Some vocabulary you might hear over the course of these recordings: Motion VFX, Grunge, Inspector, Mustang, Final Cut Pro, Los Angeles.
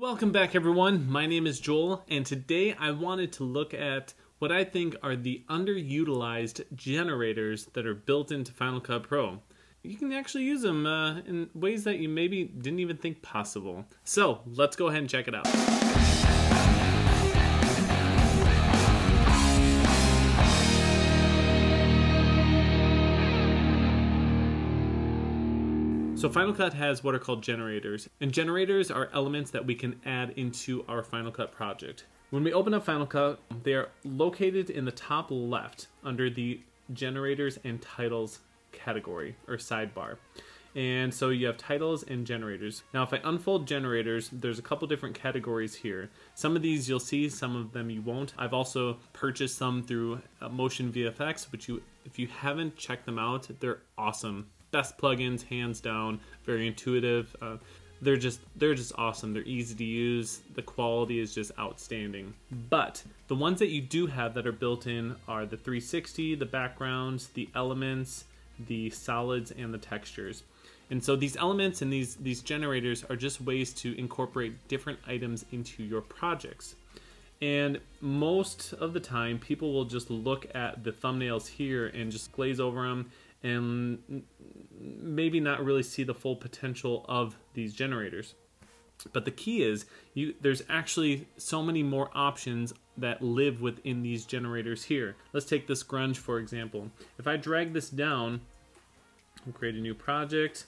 Welcome back everyone, my name is Joel, and today I wanted to look at what I think are the underutilized generators that are built into Final Cut Pro. You can actually use them in ways that you maybe didn't even think possible. So let's go ahead and check it out. So Final Cut has what are called generators, and generators are elements that we can add into our Final Cut project. When we open up Final Cut, they are located in the top left under the generators and titles category or sidebar. And so you have titles and generators. Now if I unfold generators, there's a couple different categories here. Some of these you'll see, some of them you won't. I've also purchased some through Motion VFX, which if you haven't checked them out, they're awesome. Best plugins, hands down. Very intuitive. They're just awesome. They're easy to use. The quality is just outstanding. But the ones that you do have that are built in are the 360, the backgrounds, the elements, the solids, and the textures. And so these elements and these generators are just ways to incorporate different items into your projects. And most of the time, people will just look at the thumbnails here and just glaze over them and maybe not really see the full potential of these generators. But the key is there's actually so many more options that live within these generators here. Let's take this grunge, for example. If I drag this down and create a new project,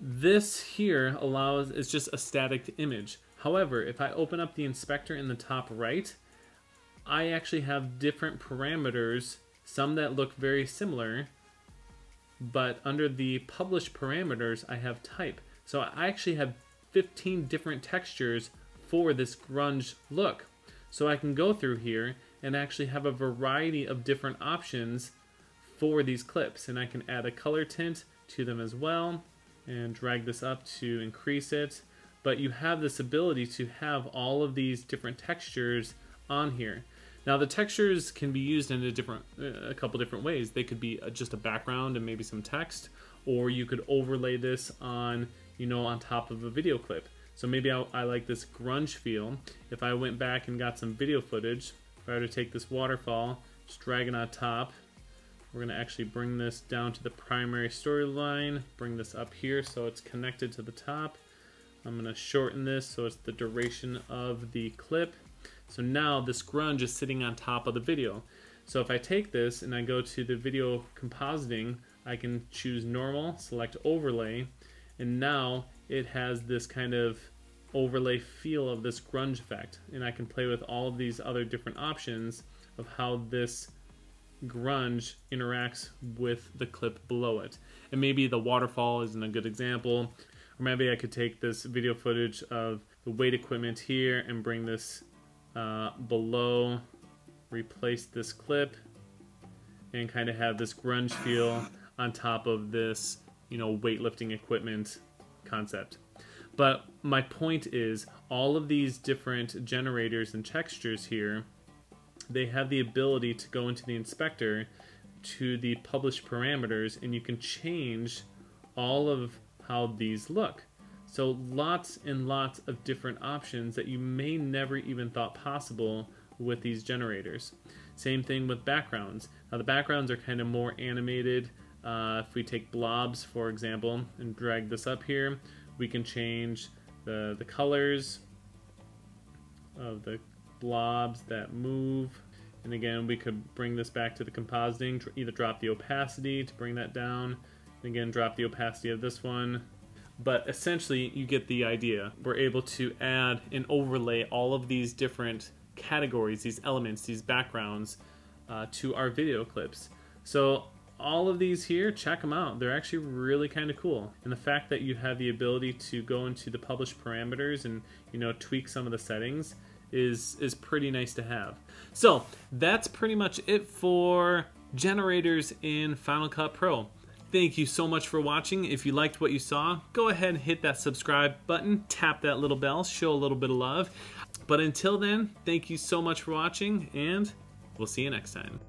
this here is just a static image. However, if I open up the Inspector in the top right, I actually have different parameters, some that look very similar, but under the published parameters, I have type. So I actually have 15 different textures for this grunge look. So I can go through here and actually have a variety of different options for these clips. And I can add a color tint to them as well and drag this up to increase it. But you have this ability to have all of these different textures on here. Now the textures can be used in a couple different ways. They could be just a background and maybe some text, or you could overlay this on, you know, on top of a video clip. So maybe I like this grunge feel. If I went back and got some video footage, if I were to take this waterfall, just drag it on top, we're gonna actually bring this down to the primary storyline, bring this up here so it's connected to the top. I'm gonna shorten this so it's the duration of the clip. So now this grunge is sitting on top of the video. So if I take this and I go to the video compositing, I can choose normal, select overlay, and now it has this kind of overlay feel of this grunge effect. And I can play with all of these other different options of how this grunge interacts with the clip below it. And maybe the waterfall isn't a good example. Or maybe I could take this video footage of the weight equipment here and bring this below, replace this clip, and kind of have this grunge feel on top of this, you know, weightlifting equipment concept. But my point is, all of these different generators and textures here, they have the ability to go into the Inspector to the published parameters, and you can change all of how these look. So lots and lots of different options that you may never even thought possible with these generators. Same thing with backgrounds. Now the backgrounds are kind of more animated. If we take blobs, for example, and drag this up here, we can change the colors of the blobs that move. And again, we could bring this back to the compositing, either drop the opacity to bring that down, and again, drop the opacity of this one. But essentially, you get the idea. We're able to add and overlay all of these different categories, these elements, these backgrounds to our video clips. So all of these here, check them out. They're actually really kind of cool. And the fact that you have the ability to go into the published parameters and, you know, tweak some of the settings is pretty nice to have. So that's pretty much it for generators in Final Cut Pro. Thank you so much for watching. If you liked what you saw, go ahead and hit that subscribe button, tap that little bell, show a little bit of love. But until then, thank you so much for watching, and we'll see you next time.